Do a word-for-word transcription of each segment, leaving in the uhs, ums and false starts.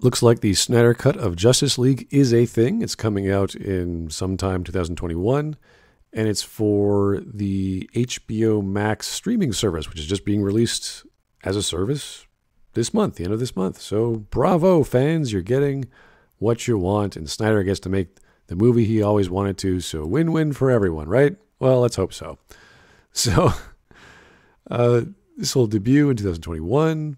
Looks like the Snyder Cut of Justice League is a thing. It's coming out in sometime two thousand twenty-one, and it's for the H B O Max streaming service, which is just being released as a service this month, the end of this month. So bravo, fans, you're getting what you want, and Snyder gets to make the movie he always wanted to, so win-win for everyone, right? Well, let's hope so. So uh, this will debut in two thousand twenty-one.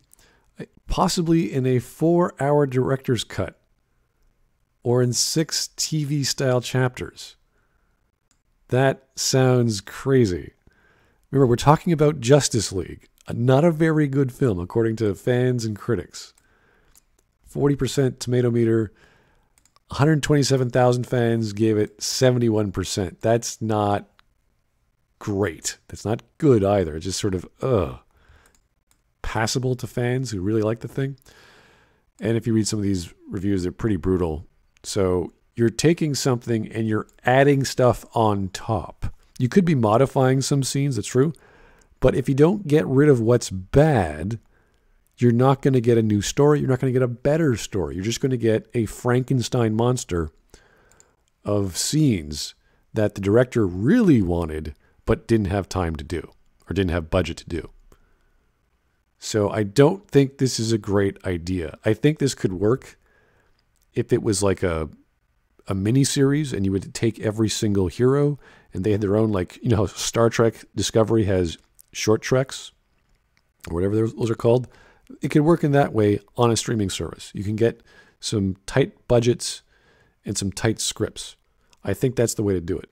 Possibly in a four-hour director's cut or in six T V-style chapters. That sounds crazy. Remember, we're talking about Justice League, not a very good film, according to fans and critics. forty percent tomato meter, one hundred twenty-seven thousand fans gave it seventy-one percent. That's not great. That's not good either. It's just sort of, ugh. Passable to fans who really like the thing. And if you read some of these reviews, they're pretty brutal. So you're taking something and you're adding stuff on top. You could be modifying some scenes, that's true. But if you don't get rid of what's bad, you're not going to get a new story. You're not going to get a better story. You're just going to get a Frankenstein monster of scenes that the director really wanted but didn't have time to do or didn't have budget to do. So I don't think this is a great idea. I think this could work if it was like a a mini-series and you would take every single hero and they had their own, like, you know, Star Trek Discovery has short treks or whatever those are called. It could work in that way on a streaming service. You can get some tight budgets and some tight scripts. I think that's the way to do it.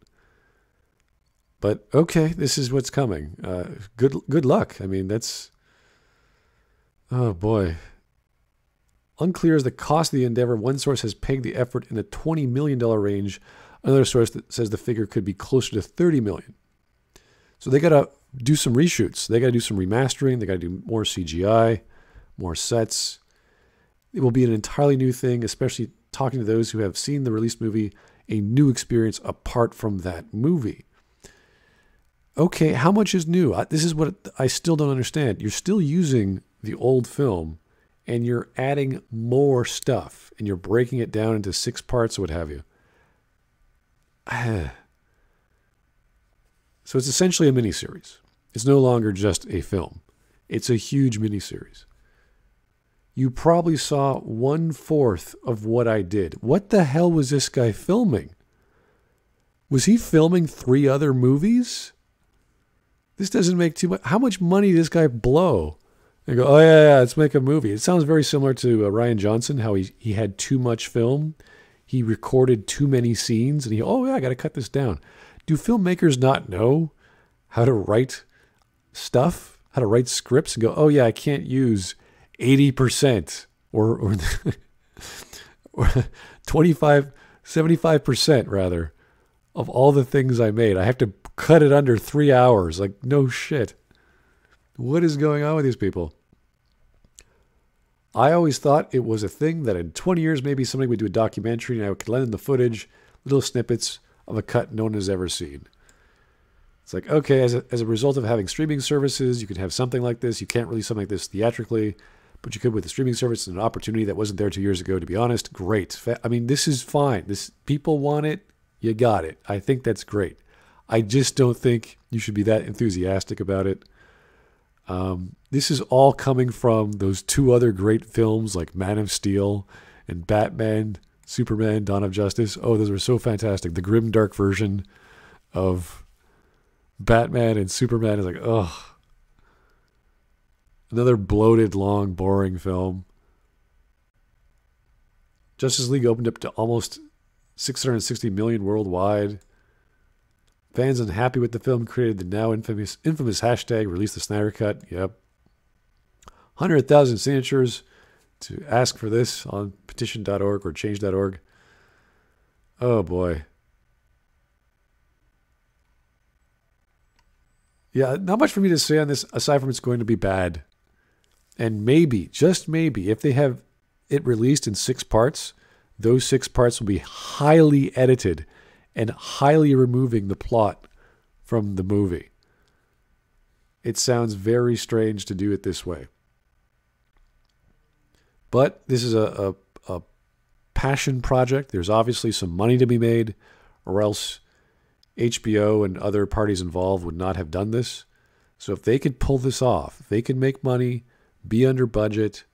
But okay, this is what's coming. Uh, good, good luck. I mean, that's... Oh boy. Unclear is the cost of the endeavor. One source has pegged the effort in the twenty million dollars range. Another source that says the figure could be closer to thirty million dollars. So they got to do some reshoots. They got to do some remastering. They got to do more C G I, more sets. It will be an entirely new thing, especially talking to those who have seen the released movie, a new experience apart from that movie. Okay, how much is new? This is what I still don't understand. You're still using the old film, and you're adding more stuff, and you're breaking it down into six parts or what have you. So it's essentially a miniseries. It's no longer just a film. It's a huge miniseries. You probably saw one-fourth of what I did. What the hell was this guy filming? Was he filming three other movies? This doesn't make too much. How much money did this guy blow? And go, oh, yeah, yeah, let's make a movie. It sounds very similar to uh, Ryan Johnson, how he, he had too much film. He recorded too many scenes, and he, oh, yeah, I got to cut this down. Do filmmakers not know how to write stuff, how to write scripts, and go, oh, yeah, I can't use eighty percent or, or, or twenty-five, seventy-five percent, rather, of all the things I made. I have to cut it under three hours. Like, no shit. What is going on with these people? I always thought it was a thing that in twenty years, maybe somebody would do a documentary and I would lend them the footage, little snippets of a cut no one has ever seen. It's like, okay, as a, as a result of having streaming services, you could have something like this. You can't release something like this theatrically, but you could with a streaming service and an opportunity that wasn't there two years ago, to be honest. Great. I mean, this is fine. This people want it. You got it. I think that's great. I just don't think you should be that enthusiastic about it. Um, this is all coming from those two other great films like Man of Steel and Batman, Superman, Dawn of Justice. Oh, those were so fantastic. The grim, dark version of Batman and Superman is like, ugh. Another bloated, long, boring film. Justice League opened up to almost six hundred sixty million worldwide. Fans unhappy with the film created the now infamous infamous hashtag, release the Snyder Cut. Yep. one hundred thousand signatures to ask for this on petition dot org or change dot org. Oh, boy. Yeah, not much for me to say on this, aside from it's going to be bad. And maybe, just maybe, if they have it released in six parts, those six parts will be highly edited and highly removing the plot from the movie. It sounds very strange to do it this way. But this is a, a, a passion project. There's obviously some money to be made, or else H B O and other parties involved would not have done this. So if they could pull this off, if they could make money, be under budget,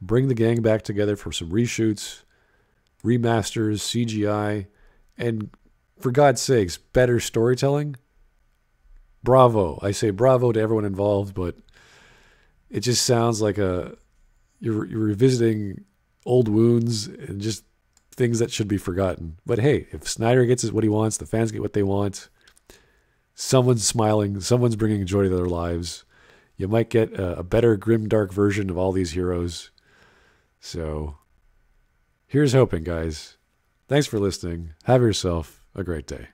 bring the gang back together for some reshoots, remasters, C G I, and for God's sakes, better storytelling, bravo. I say bravo to everyone involved, but it just sounds like a you're, you're revisiting old wounds and just things that should be forgotten. But hey, if Snyder gets what he wants, the fans get what they want, someone's smiling, someone's bringing joy to their lives, you might get a, a better grimdark version of all these heroes. So here's hoping, guys. Thanks for listening. Have yourself a great day.